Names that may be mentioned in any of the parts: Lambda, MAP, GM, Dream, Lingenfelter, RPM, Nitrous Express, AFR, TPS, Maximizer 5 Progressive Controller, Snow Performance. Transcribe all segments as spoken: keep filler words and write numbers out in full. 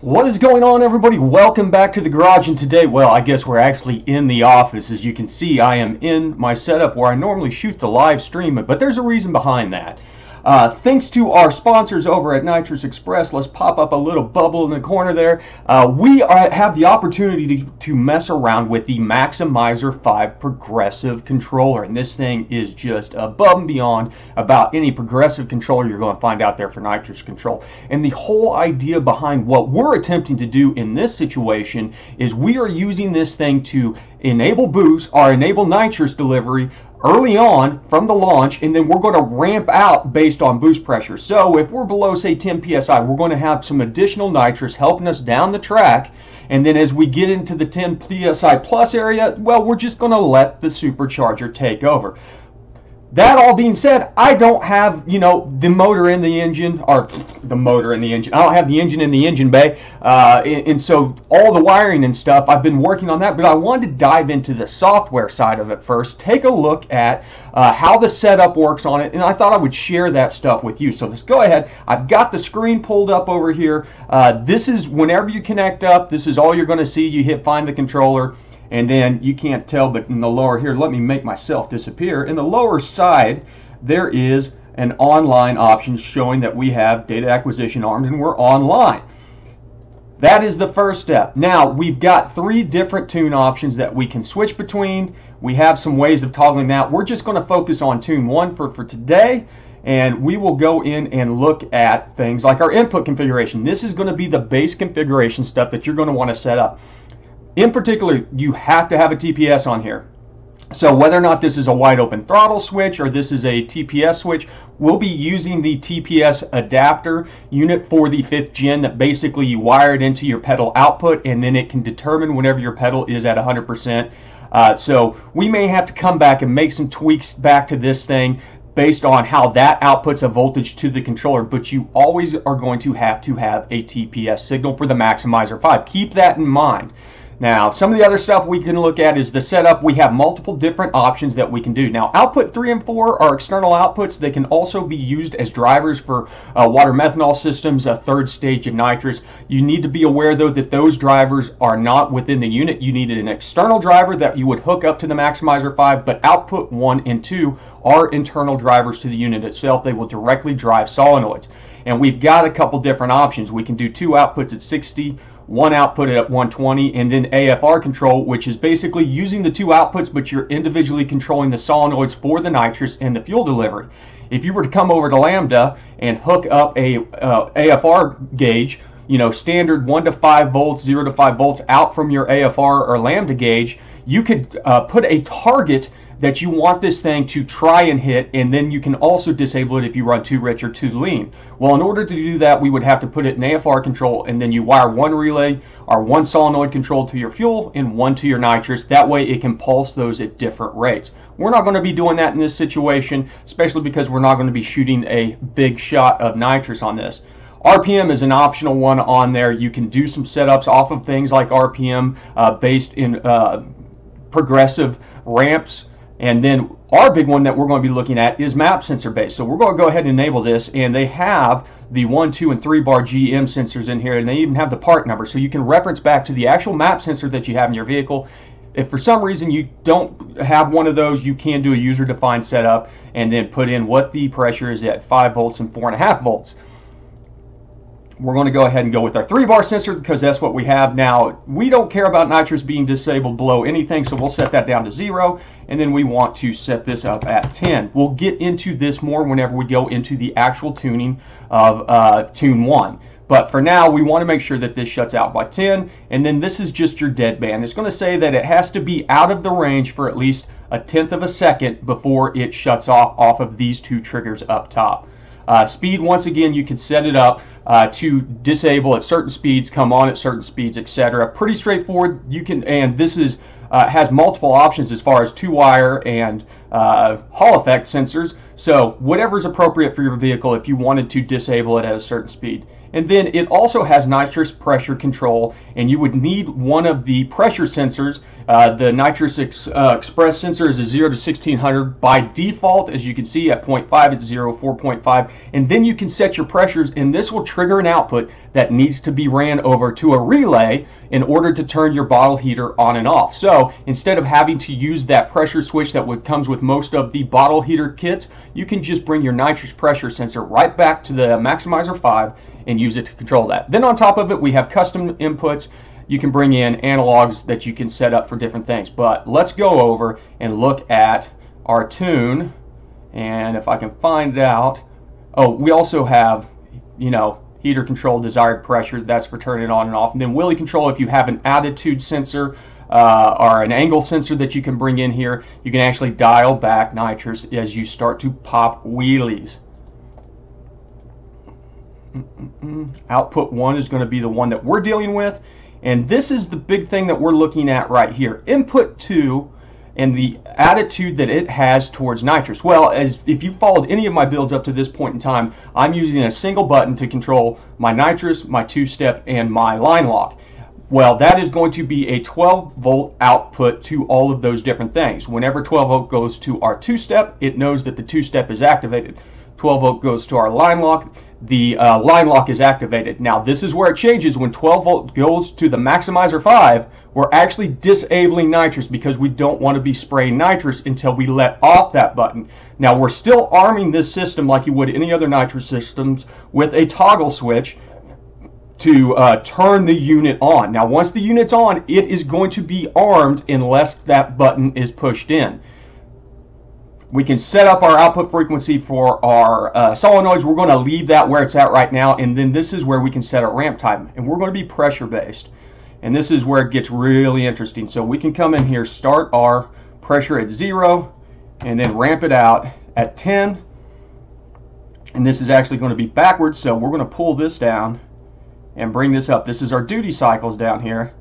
What is going on, everybody? Welcome back to the garage. And today, well, I guess we're actually in the office. As you can see, I am in my setup where I normally shoot the live stream, but there's a reason behind that. Uh, thanks to our sponsors over at Nitrous Express. Let's pop up a little bubble in the corner there. Uh, we are, have the opportunity to, to mess around with the Maximizer five Progressive Controller, and this thing is just above and beyond about any progressive controller you're going to find out there for nitrous control. And the whole idea behind what we're attempting to do in this situation is we are using this thing to enable boost or enable nitrous delivery early on from the launch, and then we're going to ramp out based on boost pressure. So if we're below, say, ten P S I, we're going to have some additional nitrous helping us down the track, and then as we get into the ten P S I plus area, well, we're just going to let the supercharger take over. That all being said, I don't have, you know, the motor in the engine, or the motor in the engine. I don't have the engine in the engine bay, uh, and, and so all the wiring and stuff, I've been working on that, but I wanted to dive into the software side of it first, take a look at uh, how the setup works on it, and I thought I would share that stuff with you. So let's go ahead. I've got the screen pulled up over here. Uh, this is whenever you connect up, this is all you're going to see. You hit find the controller. And then you can't tell, but in the lower here, let me make myself disappear. In the lower side, there is an online option showing that we have data acquisition armed and we're online. That is the first step. Now, we've got three different tune options that we can switch between. We have some ways of toggling that. We're just going to focus on tune one for, for today. And we will go in and look at things like our input configuration. This is going to be the base configuration stuff that you're going to want to set up. In particular, you have to have a T P S on here. So whether or not this is a wide open throttle switch or this is a T P S switch, we'll be using the T P S adapter unit for the fifth gen that basically you wire it into your pedal output, and then it can determine whenever your pedal is at one hundred percent. Uh, so we may have to come back and make some tweaks back to this thing based on how that outputs a voltage to the controller, but you always are going to have to have a T P S signal for the Maximizer five. Keep that in mind. Now, some of the other stuff we can look at is the setup. We have multiple different options that we can do. Now, output three and four are external outputs. They can also be used as drivers for uh, water methanol systems, a third stage of nitrous. You need to be aware, though, that those drivers are not within the unit. You needed an external driver that you would hook up to the Maximizer five, but output one and two are internal drivers to the unit itself. They will directly drive solenoids. And we've got a couple different options. We can do two outputs at sixty, one output at one twenty, and then A F R control, which is basically using the two outputs, but you're individually controlling the solenoids for the nitrous and the fuel delivery. If you were to come over to Lambda and hook up a uh, A F R gauge, you know, standard one to five volts, zero to five volts out from your A F R or Lambda gauge, you could uh, put a target that you want this thing to try and hit, and then you can also disable it if you run too rich or too lean. Well, in order to do that, we would have to put it in A F R control, and then you wire one relay or one solenoid control to your fuel and one to your nitrous. That way it can pulse those at different rates. We're not going to be doing that in this situation, especially because we're not going to be shooting a big shot of nitrous on this. R P M is an optional one on there. You can do some setups off of things like R P M uh, based in uh, progressive ramps. And then our big one that we're going to be looking at is MAP sensor based. So we're going to go ahead and enable this, and they have the one, two, and three bar G M sensors in here, and they even have the part number. So you can reference back to the actual MAP sensor that you have in your vehicle. If for some reason you don't have one of those, you can do a user defined setup and then put in what the pressure is at five volts and four and a half volts. We're going to go ahead and go with our three bar sensor because that's what we have now. We don't care about nitrous being disabled below anything, so we'll set that down to zero, and then we want to set this up at ten. We'll get into this more whenever we go into the actual tuning of uh, tune one. But for now, we want to make sure that this shuts out by ten, and then this is just your dead band. It's going to say that it has to be out of the range for at least a tenth of a second before it shuts off off of these two triggers up top. Uh, speed, once again, you can set it up uh, to disable at certain speeds, come on at certain speeds, et cetera. Pretty straightforward. You can, and this is uh, has multiple options as far as two wire and uh, Hall effect sensors. So whatever's appropriate for your vehicle if you wanted to disable it at a certain speed. And then it also has nitrous pressure control, and you would need one of the pressure sensors. Uh, the Nitrous ex uh, Express sensor is a zero to sixteen hundred by default, as you can see at zero point five, it's zero, four point five. And then you can set your pressures, and this will trigger an output that needs to be ran over to a relay in order to turn your bottle heater on and off. So instead of having to use that pressure switch that would comes with most of the bottle heater kits, you can just bring your nitrous pressure sensor right back to the Maximizer five and use it to control that. Then on top of it, we have custom inputs. You can bring in analogs that you can set up for different things. But let's go over and look at our tune. And if I can find out, oh, we also have, you know, heater control, desired pressure, that's for turning it on and off. And then Willy control, if you have an attitude sensor, Uh, or an angle sensor that you can bring in here, you can actually dial back nitrous as you start to pop wheelies. Mm-mm-mm. Output one is going to be the one that we're dealing with, and this is the big thing that we're looking at right here. Input two and the attitude that it has towards nitrous. Well, as if you followed any of my builds up to this point in time, I'm using a single button to control my nitrous, my two-step, and my line lock. Well, that is going to be a twelve volt output to all of those different things. Whenever twelve volt goes to our two-step, it knows that the two-step is activated. twelve volt goes to our line lock, the uh, line lock is activated. Now, this is where it changes. When twelve volt goes to the Maximizer five, we're actually disabling nitrous because we don't want to be spraying nitrous until we let off that button. Now, we're still arming this system like you would any other nitrous systems with a toggle switch to uh, turn the unit on. Now, once the unit's on, it is going to be armed unless that button is pushed in. We can set up our output frequency for our uh, solenoids. We're going to leave that where it's at right now, and then this is where we can set a ramp time, and we're going to be pressure based, and this is where it gets really interesting. So we can come in here, start our pressure at zero, and then ramp it out at ten, and this is actually going to be backwards, so we're going to pull this down and bring this up. This is our duty cycles down here,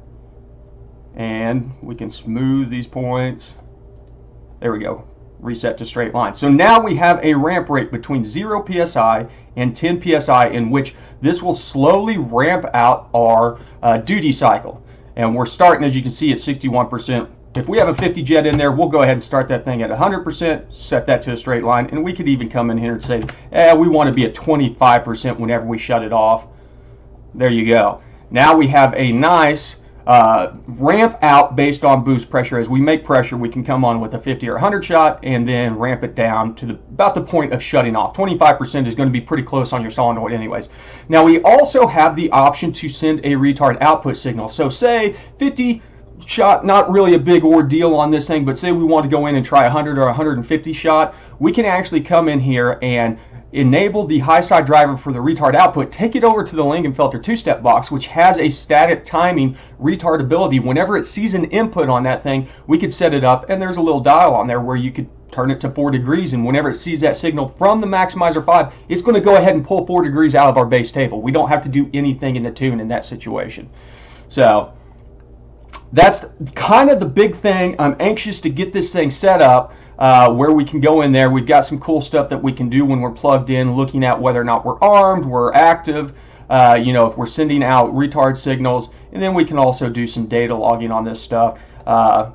and we can smooth these points. There we go, reset to straight line. So now we have a ramp rate between zero P S I and ten P S I, in which this will slowly ramp out our uh, duty cycle, and we're starting, as you can see, at sixty-one percent. If we have a fifty jet in there, we'll go ahead and start that thing at one hundred percent, set that to a straight line, and we could even come in here and say, eh, we want to be at twenty-five percent whenever we shut it off. There you go. Now we have a nice uh, ramp out based on boost pressure. As we make pressure, we can come on with a fifty or one hundred shot and then ramp it down to the, about the point of shutting off. twenty-five percent is going to be pretty close on your solenoid anyways. Now we also have the option to send a retard output signal. So say fifty shot, not really a big ordeal on this thing, but say we want to go in and try one hundred or one hundred fifty shot, we can actually come in here and enable the high side driver for the retard output, take it over to the Lingenfelter two-step box, which has a static timing retard ability. Whenever it sees an input on that thing, we could set it up, and there's a little dial on there where you could turn it to four degrees, and whenever it sees that signal from the Maximizer five, it's going to go ahead and pull four degrees out of our base table. We don't have to do anything in the tune in that situation. So that's kind of the big thing. I'm anxious to get this thing set up uh, where we can go in there. We've got some cool stuff that we can do when we're plugged in, looking at whether or not we're armed, we're active, uh, you know, if we're sending out retard signals, and then we can also do some data logging on this stuff. Uh,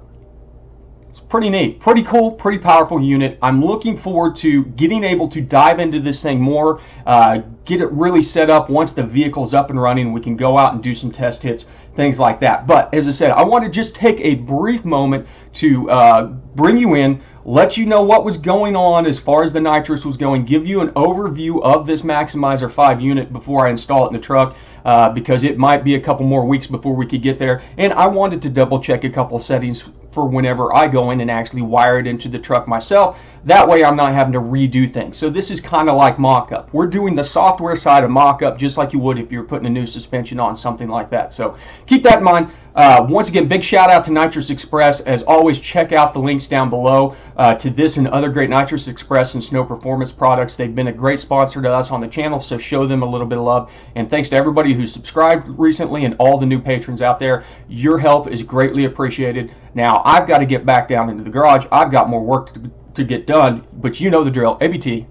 It's pretty neat, pretty cool, pretty powerful unit. I'm looking forward to getting able to dive into this thing more, uh, get it really set up. Once the vehicle's up and running, we can go out and do some test hits, things like that. But as I said, I want to just take a brief moment to uh, bring you in, let you know what was going on as far as the nitrous was going, give you an overview of this Maximizer five unit before I install it in the truck, uh, because it might be a couple more weeks before we could get there, and I wanted to double check a couple settings for whenever I go in and actually wire it into the truck myself. That way I'm not having to redo things. So this is kind of like mock-up. We're doing the software side of mock-up just like you would if you're putting a new suspension on, something like that. So keep that in mind. Uh, once again, big shout out to Nitrous Express. As always, check out the links down below uh, to this and other great Nitrous Express and Snow Performance products. They've been a great sponsor to us on the channel, so show them a little bit of love. And thanks to everybody who subscribed recently and all the new patrons out there. Your help is greatly appreciated. Now, I've got to get back down into the garage. I've got more work to do. to get done, but you know the drill. A B T,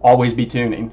always be tuning.